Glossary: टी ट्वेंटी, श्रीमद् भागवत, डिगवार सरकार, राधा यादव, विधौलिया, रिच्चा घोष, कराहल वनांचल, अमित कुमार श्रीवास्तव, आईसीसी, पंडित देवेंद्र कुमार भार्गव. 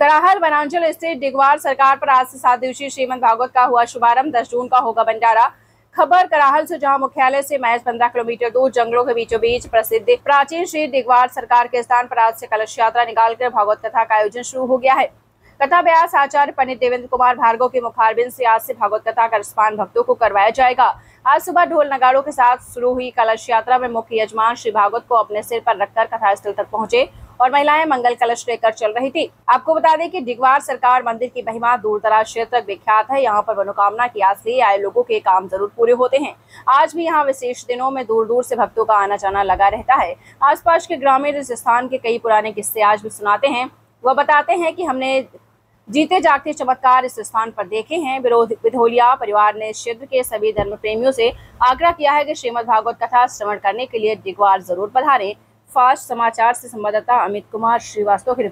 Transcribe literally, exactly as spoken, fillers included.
कराहल वनांचल स्थित डिगवार सरकार पर आज से सात दिवसीय श्रीमद् भागवत का हुआ शुभारंभ। दस जून का होगा भंडारा। खबर कराहल से, जहां मुख्यालय से महज पंद्रह किलोमीटर दूर जंगलों के बीचों बीच प्रसिद्ध प्राचीन श्री डिगवार सरकार के स्थान पर आज से कलश यात्रा निकालकर भागवत कथा का आयोजन शुरू हो गया है। कथा व्यास आचार्य पंडित देवेंद्र कुमार भार्गव के मुखारबिंद से आज से भागवत कथा का स्नान भक्तों को करवाया जाएगा। आज सुबह ढोल नगाड़ों के साथ शुरू हुई कलश यात्रा में मुख्य यजमान श्री भागवत को अपने सिर पर रखकर कथा स्थल तक पहुंचे और महिलाएं मंगल कलश लेकर चल रही थी। आपको बता दें कि डिगवार सरकार मंदिर की महिमा दूर दराज क्षेत्र तक विख्यात है। यहाँ पर मनोकामना की आस लिए आए लोगों के काम जरूर पूरे होते हैं। आज भी यहाँ विशेष दिनों में दूर दूर से भक्तों का आना जाना लगा रहता है। आसपास के ग्रामीण इस स्थान के कई पुराने किस्से आज भी सुनाते हैं। वह बताते हैं कि हमने जीते जागते चमत्कार इस स्थान पर देखे हैं। विधौलिया परिवार ने क्षेत्र के सभी धर्म प्रेमियों से आग्रह किया है कि श्रीमद् भागवत कथा श्रवण करने के लिए डिगवार जरूर पधारें। फास्ट समाचार से संवाददाता अमित कुमार श्रीवास्तव की